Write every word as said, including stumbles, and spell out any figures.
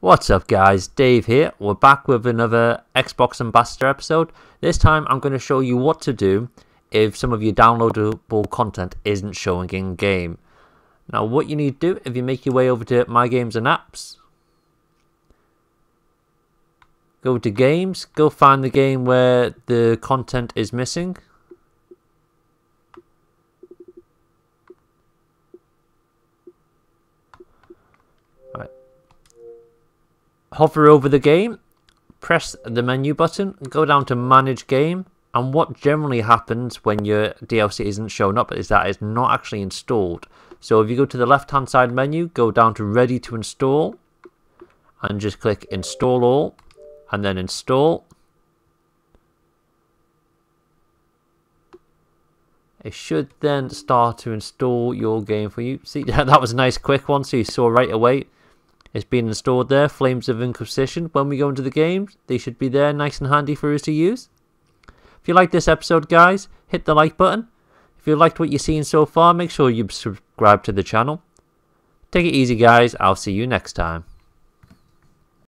What's up guys, Dave here. We're back with another Xbox Ambassador episode. This time I'm going to show you what to do if some of your downloadable content isn't showing in game. Now what you need to do, if you make your way over to My Games and Apps, go to Games, go find the game where the content is missing. Hover over the game, press the menu button, go down to manage game, and what generally happens when your D L C isn't shown up is that it's not actually installed. So if you go to the left hand side menu, go down to ready to install, and just click install all, and then install. It should then start to install your game for you. See, that was a nice quick one, so you saw right away. It's been installed there, Flames of Inquisition. When we go into the game, they should be there nice and handy for us to use. If you like this episode, guys, hit the like button. If you liked what you've seen so far, make sure you subscribe to the channel. Take it easy, guys. I'll see you next time.